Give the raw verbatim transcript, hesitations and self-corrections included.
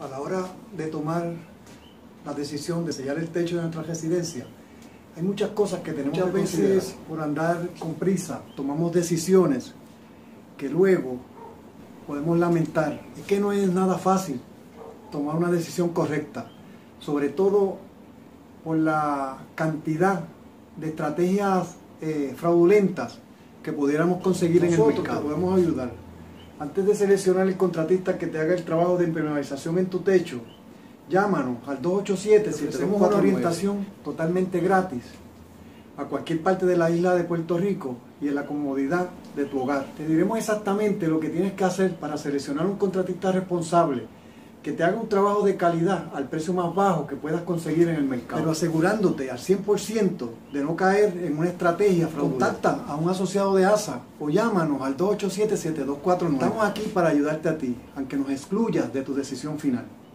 a la hora de tomar la decisión de sellar el techo de nuestra residencia, hay muchas cosas que tenemos muchas que considerar. Veces por andar con prisa tomamos decisiones que luego podemos lamentar. Es que no es nada fácil tomar una decisión correcta, sobre todo por la cantidad de estrategias eh, fraudulentas que pudiéramos conseguir nosotros en el mercado. Te podemos ayudar. Antes de seleccionar el contratista que te haga el trabajo de impermeabilización en tu techo, llámanos al dos ocho siete, si tenemos una orientación totalmente gratis a cualquier parte de la isla de Puerto Rico y en la comodidad de tu hogar. Te diremos exactamente lo que tienes que hacer para seleccionar un contratista responsable que te haga un trabajo de calidad al precio más bajo que puedas conseguir en el mercado, pero asegurándote al cien por ciento de no caer en una estrategia fraudulenta. Contacta a un asociado de A S A o llámanos al dos ocho siete, siete dos cuatro nueve. Estamos aquí para ayudarte a ti, aunque nos excluyas de tu decisión final.